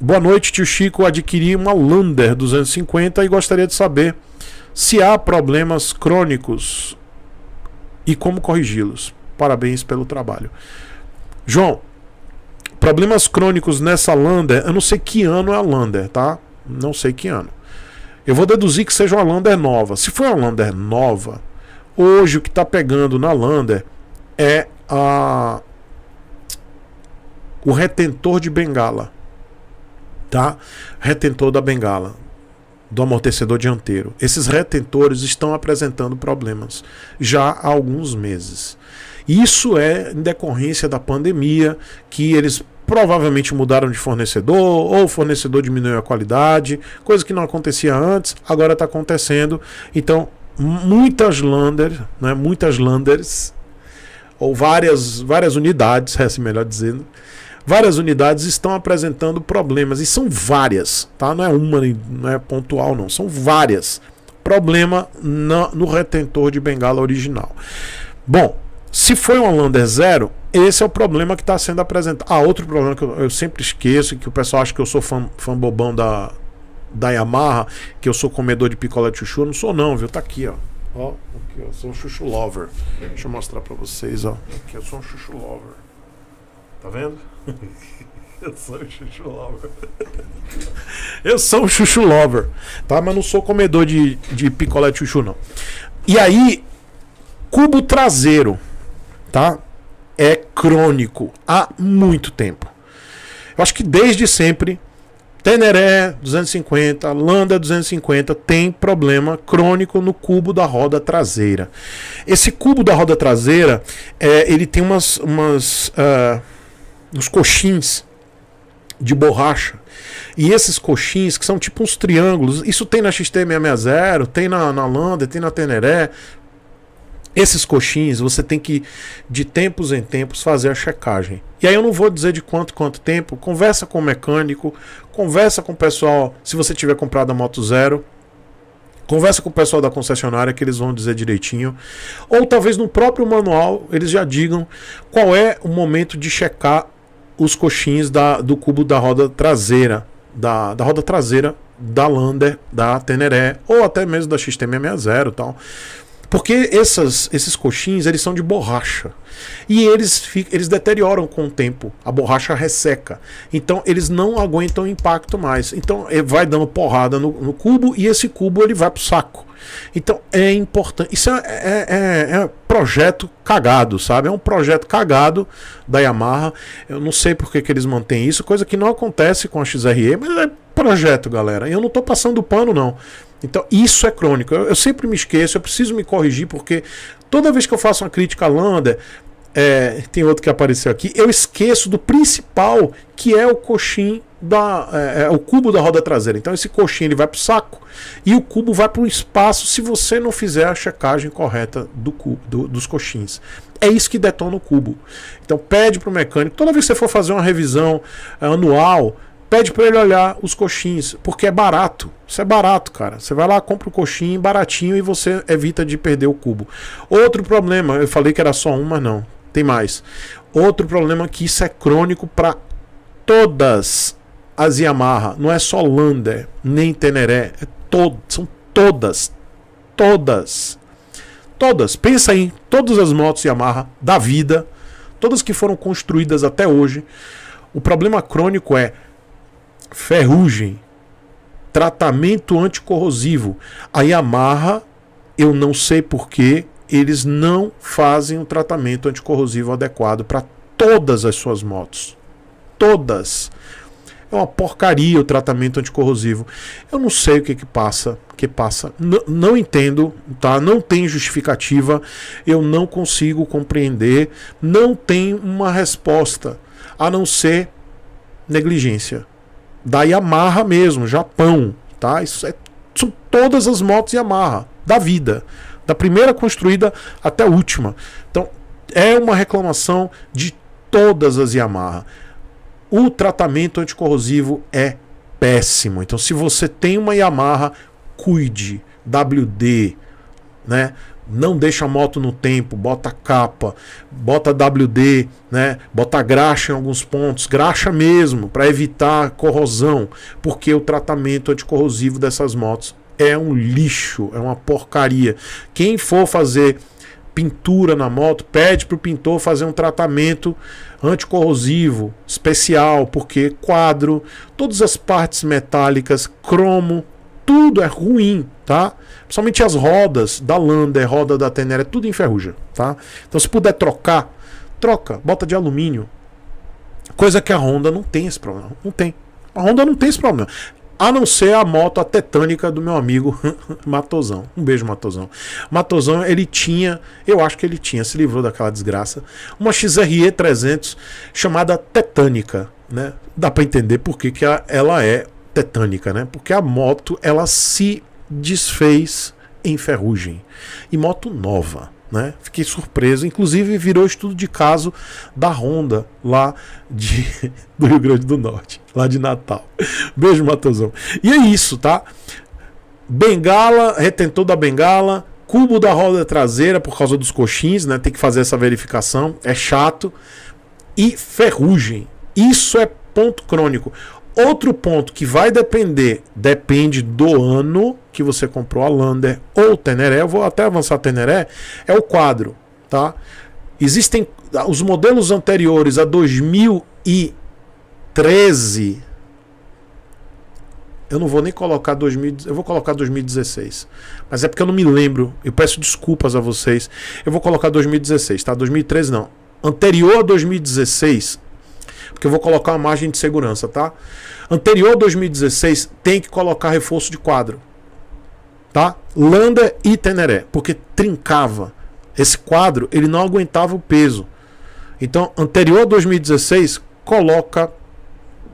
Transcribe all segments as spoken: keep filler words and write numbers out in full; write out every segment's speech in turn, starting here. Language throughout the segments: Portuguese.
Boa noite, tio Chico. Adquiri uma Lander duzentos e cinquenta e gostaria de saber se há problemas crônicos e como corrigi-los. Parabéns pelo trabalho. João, problemas crônicos nessa Lander, eu não sei que ano é a Lander, tá? Não sei que ano. Eu vou deduzir que seja uma Lander nova. Se for uma Lander nova, hoje o que está pegando na Lander é a... o retentor de bengala, tá? Retentor da bengala, do amortecedor dianteiro. Esses retentores estão apresentando problemas já há alguns meses. Isso é em decorrência da pandemia, que eles provavelmente mudaram de fornecedor, ou o fornecedor diminuiu a qualidade, coisa que não acontecia antes, agora está acontecendo. Então, muitas Landers, né, muitas Landers, ou várias, várias unidades, é assim melhor dizendo, várias unidades estão apresentando problemas, e são várias, tá? Não é uma, não é pontual não, são várias. Problema na, no retentor de bengala original. Bom, se foi um Lander zero, esse é o problema que está sendo apresentado. Ah, outro problema que eu, eu sempre esqueço, que o pessoal acha que eu sou fã, fã bobão da, da Yamaha, que eu sou comedor de picolé de chuchu. Eu não sou não, viu? Tá aqui, ó. Ó, aqui, ó. Sou um chuchu lover. Deixa eu mostrar pra vocês, ó. Aqui, eu sou um chuchu lover. Tá vendo? Eu sou um chuchu lover. Eu sou um chuchu lover, tá? Mas não sou comedor de, de picolé de chuchu, não. E aí, cubo traseiro, tá? É crônico há muito tempo. Eu acho que desde sempre, Teneré duzentos e cinquenta, Lander duzentos e cinquenta tem problema crônico no cubo da roda traseira. Esse cubo da roda traseira, é, ele tem umas... umas uh, uns coxins de borracha, e esses coxins que são tipo uns triângulos, isso tem na X T seiscentos e sessenta, tem na, na Lander, tem na Teneré. Esses coxins você tem que de tempos em tempos fazer a checagem, e aí eu não vou dizer de quanto quanto tempo. Conversa com o mecânico, conversa com o pessoal, se você tiver comprado a moto zero, conversa com o pessoal da concessionária que eles vão dizer direitinho, ou talvez no próprio manual eles já digam qual é o momento de checar os coxins da, do cubo da roda traseira, da, da roda traseira da Lander, da Teneré, ou até mesmo da X T seiscentos e sessenta e tal, porque essas, esses coxins eles são de borracha, e eles, fi, eles deterioram com o tempo, a borracha resseca, então eles não aguentam impacto mais, então ele vai dando porrada no, no cubo, e esse cubo ele vai pro saco. Então é importante, isso é, é, é, é projeto cagado, sabe? É um projeto cagado da Yamaha. Eu não sei porque que eles mantêm isso, coisa que não acontece com a X R E, mas é projeto, galera. Eu não tô passando pano, não. Então isso é crônico. Eu, eu sempre me esqueço, eu preciso me corrigir, porque toda vez que eu faço uma crítica à Lander, é, tem outro que apareceu aqui, eu esqueço do principal, que é o coxim da, é, é, o cubo da roda traseira. Então esse coxinho ele vai para o saco, e o cubo vai para o espaço se você não fizer a checagem correta do cubo, do, dos coxins. É isso que detona o cubo. Então pede para o mecânico, toda vez que você for fazer uma revisão é, anual, pede para ele olhar os coxins, porque é barato. Isso é barato, cara. Você vai lá, compra o coxinho baratinho e você evita de perder o cubo. Outro problema, eu falei que era só um, mas não, tem mais. Outro problema é que isso é crônico para todas as Yamaha, não é só Lander, nem Teneré, é todo, são todas, todas, todas, pensa em todas as motos Yamaha da vida, todas que foram construídas até hoje, o problema crônico é ferrugem, tratamento anticorrosivo. A Yamaha, eu não sei porquê, eles não fazem um tratamento anticorrosivo adequado para todas as suas motos, todas. É uma porcaria o tratamento anticorrosivo. Eu não sei o que que passa, que passa. N- não entendo, tá? Não tem justificativa, eu não consigo compreender, não tem uma resposta, a não ser negligência da Yamaha mesmo, Japão, tá? Isso é, são todas as motos Yamaha da vida, da primeira construída até a última. Então, é uma reclamação de todas as Yamaha. O tratamento anticorrosivo é péssimo. Então, se você tem uma Yamaha, cuide. W D, né? não deixa a moto no tempo, bota capa, bota W D, né? Bota graxa em alguns pontos, graxa mesmo, para evitar corrosão, porque o tratamento anticorrosivo dessas motos é um lixo, é uma porcaria. Quem for fazer pintura na moto, pede para o pintor fazer um tratamento anticorrosivo especial, porque quadro, todas as partes metálicas, cromo, tudo é ruim, tá? Principalmente as rodas da Lander, roda da Teneré, tudo enferruja, tá? Então se puder trocar, troca, bota de alumínio. Coisa que a Honda não tem esse problema, não tem. A Honda não tem esse problema. A não ser a moto, a tetânica do meu amigo Matosão. Um beijo, Matosão. Matosão, ele tinha, eu acho que ele tinha, se livrou daquela desgraça, uma X R E trezentos chamada tetânica, né? Dá para entender por que que ela é tetânica, né? Porque a moto, ela se desfez em ferrugem. E moto nova, né? Fiquei surpreso. Inclusive, virou estudo de caso da Honda lá de, do Rio Grande do Norte, lá de Natal. Beijo, Matheusão. E é isso, tá? Bengala, retentor da bengala, cubo da roda traseira por causa dos coxins, né? Tem que fazer essa verificação, é chato. E ferrugem. Isso é ponto crônico. Outro ponto que vai depender, depende do ano que você comprou a Lander ou Teneré, eu vou até avançar Teneré, é o quadro, tá? Existem os modelos anteriores a dois mil e treze, eu não vou nem colocar dois mil, eu vou colocar dois mil e dezesseis, mas é porque eu não me lembro, eu peço desculpas a vocês, eu vou colocar dois mil e dezesseis, tá? dois mil e treze não, anterior a dois mil e dezesseis, porque eu vou colocar uma margem de segurança, tá? Anterior a dois mil e dezesseis, tem que colocar reforço de quadro, tá? Lander e Teneré, porque trincava. Esse quadro, ele não aguentava o peso. Então, anterior a dois mil e dezesseis, coloca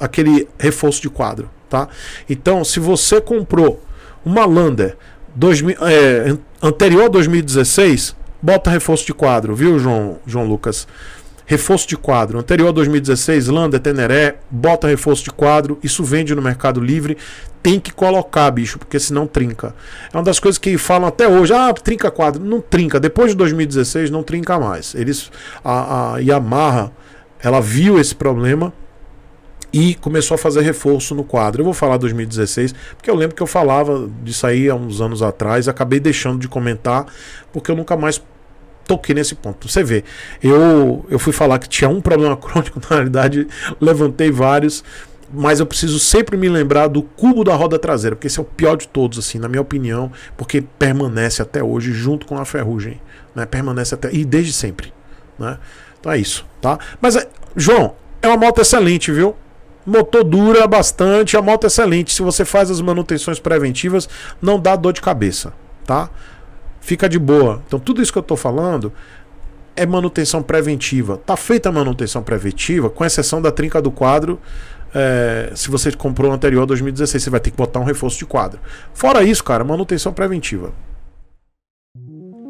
aquele reforço de quadro, tá? Então, se você comprou uma Lander dois mil, é, anterior a dois mil e dezesseis, bota reforço de quadro, viu, João, João Lucas? Reforço de quadro, anterior a dois mil e dezesseis, Lander, Teneré, bota reforço de quadro, isso vende no Mercado Livre, tem que colocar, bicho, porque senão trinca. É uma das coisas que falam até hoje, ah, trinca quadro, não trinca, depois de dois mil e dezesseis não trinca mais. Eles, a, a Yamaha, ela viu esse problema e começou a fazer reforço no quadro. Eu vou falar dois mil e dezesseis, porque eu lembro que eu falava disso aí há uns anos atrás, acabei deixando de comentar, porque eu nunca mais toquei nesse ponto. Você vê, eu, eu fui falar que tinha um problema crônico, na realidade levantei vários, mas eu preciso sempre me lembrar do cubo da roda traseira, porque esse é o pior de todos, assim, na minha opinião, porque permanece até hoje junto com a ferrugem, né? Permanece até, e desde sempre, né? Então é isso, tá? Mas, é, João, é uma moto excelente, viu? Motor dura bastante, a moto é excelente, se você faz as manutenções preventivas, não dá dor de cabeça, tá? Fica de boa. Então tudo isso que eu tô falando é manutenção preventiva. Tá feita a manutenção preventiva, com exceção da trinca do quadro, é, se você comprou o anterior a dois mil e dezesseis, você vai ter que botar um reforço de quadro. Fora isso, cara, manutenção preventiva.